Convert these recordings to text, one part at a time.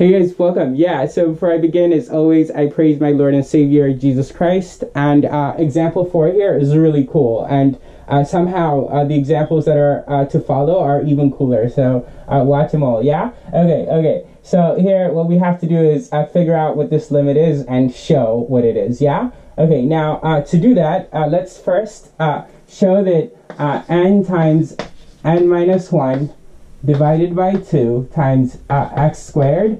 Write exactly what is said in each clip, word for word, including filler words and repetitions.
Hey guys, welcome. Yeah, so before I begin, as always, I praise my Lord and Savior, Jesus Christ. And uh, example four here is really cool. And uh, somehow uh, the examples that are uh, to follow are even cooler. So uh, watch them all, yeah? Okay, okay. So here, what we have to do is uh, figure out what this limit is and show what it is, yeah? Okay, now uh, to do that, uh, let's first uh, show that uh, n times n minus one divided by two times uh, x squared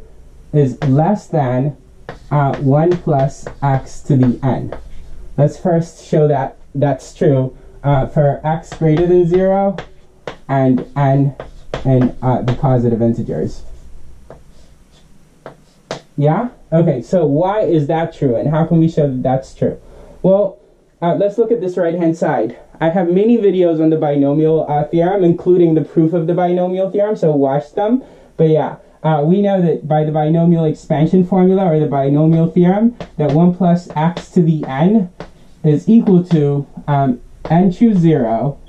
is less than uh, one plus x to the n. Let's first show that that's true uh, for x greater than zero and n and uh, the positive integers. Yeah? Okay, so why is that true and how can we show that that's true? Well, uh, let's look at this right-hand side. I have many videos on the binomial uh, theorem, including the proof of the binomial theorem, so watch them. But yeah, uh, we know that by the binomial expansion formula or the binomial theorem, that one plus x to the n is equal to um, n choose zero,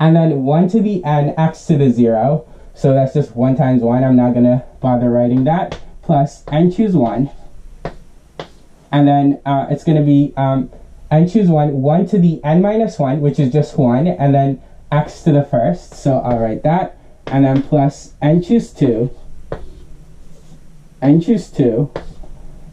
and then one to the n x to the zero. So that's just one times one. I'm not gonna bother writing that. Plus n choose one, and then uh, it's going to be um, n choose one, one to the n minus one, which is just one, and then x to the first, so I'll write that, and then plus n choose two, n choose two,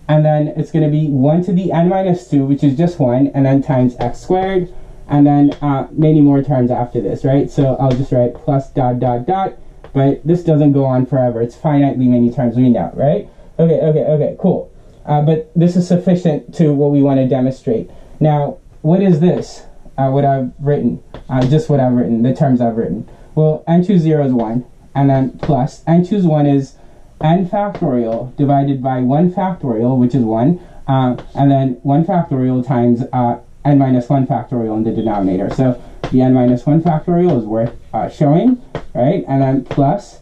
and then it's going to be one to the n minus two, which is just one, and then times x squared, and then uh, many more terms after this, right? So I'll just write plus dot dot dot. But this doesn't go on forever. It's finitely many terms we know, right? Okay, okay, okay, cool. Uh, but this is sufficient to what we want to demonstrate. Now, what is this? Uh, what I've written, uh, just what I've written, the terms I've written. Well, n choose zero is one, and then plus n choose one is n factorial divided by one factorial, which is one, uh, and then one factorial times uh, n minus one factorial in the denominator. So the n minus one factorial is worth uh, showing, right? And then plus,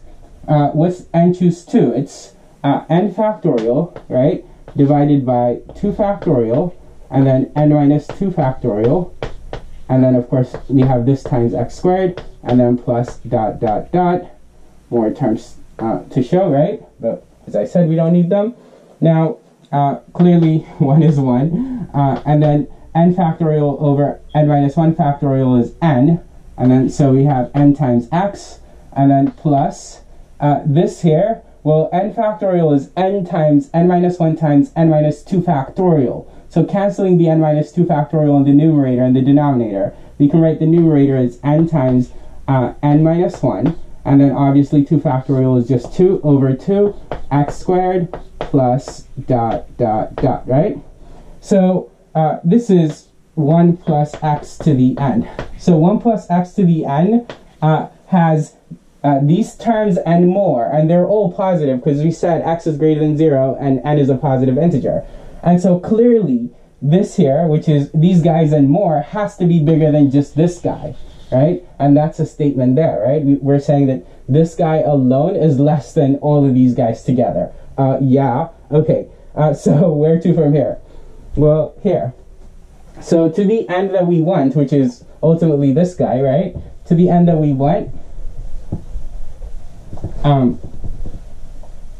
uh, what's n choose two? It's uh, n factorial, right, divided by two factorial, and then n minus two factorial, and then of course we have this times x squared, and then plus dot dot dot, more terms uh, to show, right? But as I said, we don't need them. Now, uh, clearly one is one, uh, and then n factorial over n minus one factorial is n, and then so we have n times x, and then plus uh, this here, well, n factorial is n times n minus one times n minus two factorial, so canceling the n minus two factorial in the numerator and the denominator, we can write the numerator as n times uh, n minus one, and then obviously two factorial is just two over two x squared plus dot dot dot, right? So Uh, this is one plus x to the n. So one plus x to the n uh, has uh, these terms and more, and they're all positive because we said x is greater than zero and n is a positive integer. And so clearly this here, which is these guys and more, has to be bigger than just this guy, right? And that's a statement there, right? We're saying that this guy alone is less than all of these guys together. Uh, yeah, okay. Uh, so where to from here? Well, here. So to the end that we want, which is ultimately this guy, right? To the end that we want, um,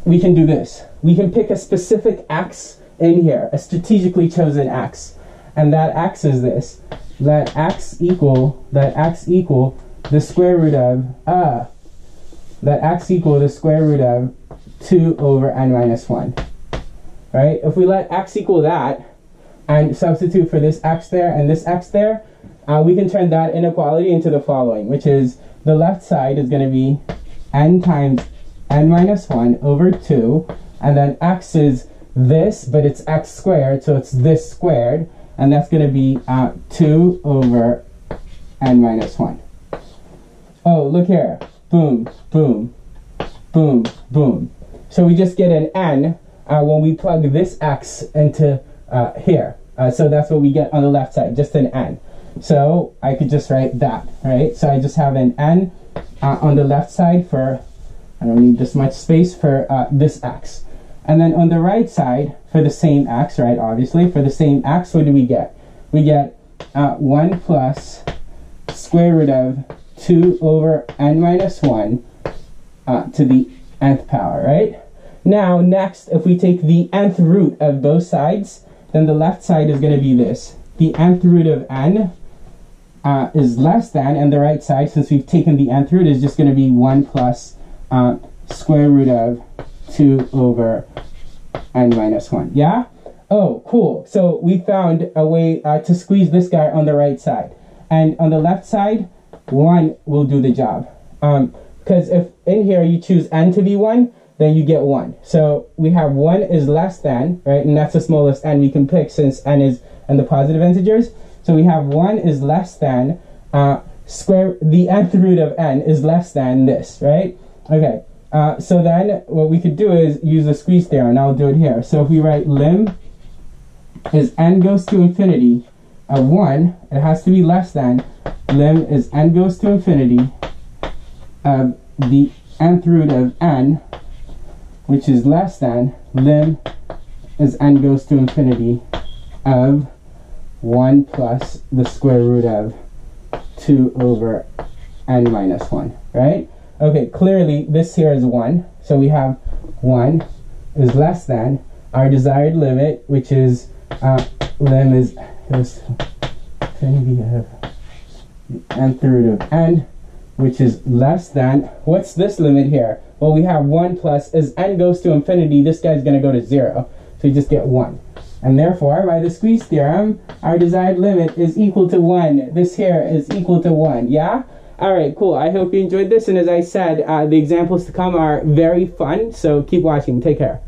we can do this. We can pick a specific x in here, a strategically chosen x, and that x is this. Let x equal, let x equal the square root of, uh, let x equal the square root of two over n minus one, right? If we let x equal that, and substitute for this x there and this x there, uh, we can turn that inequality into the following, which is the left side is going to be n times n minus one over two, and then x is this, but it's x squared, so it's this squared, and that's going to be uh, two over n minus one. Oh, look here. Boom, boom, boom, boom. So we just get an n uh, when we plug this x into Uh, here. Uh, so that's what we get on the left side, just an n. So I could just write that, right? So I just have an n uh, on the left side for, I don't need this much space for uh, this x. And then on the right side for the same x, right, obviously, for the same x, what do we get? We get uh, one plus square root of two over n minus one uh, to the nth power, right? Now, next, if we take the nth root of both sides, then the left side is going to be this. The nth root of n uh, is less than, and the right side, since we've taken the nth root, is just going to be one plus uh, square root of two over n minus one. Yeah? Oh, cool. So we found a way uh, to squeeze this guy on the right side. And on the left side, one will do the job. Um, because if in here you choose n to be one, then you get one. So we have one is less than, right? And that's the smallest n we can pick since n is in the positive integers. So we have one is less than uh, square, the nth root of n is less than this, right? Okay, uh, so then what we could do is use the squeeze theorem, and I'll do it here. So if we write lim is n goes to infinity of one, it has to be less than lim is n goes to infinity of the nth root of n, which is less than lim is n goes to infinity of one plus the square root of two over n minus one, right? Okay, clearly this here is one, so we have one is less than our desired limit, which is uh, lim is goes to infinity of the nth root of n, which is less than, what's this limit here? Well, we have one plus, as n goes to infinity, this guy's going to go to zero. So you just get one. And therefore, by the squeeze theorem, our desired limit is equal to one. This here is equal to one, yeah? All right, cool. I hope you enjoyed this. And as I said, uh, the examples to come are very fun. So keep watching. Take care.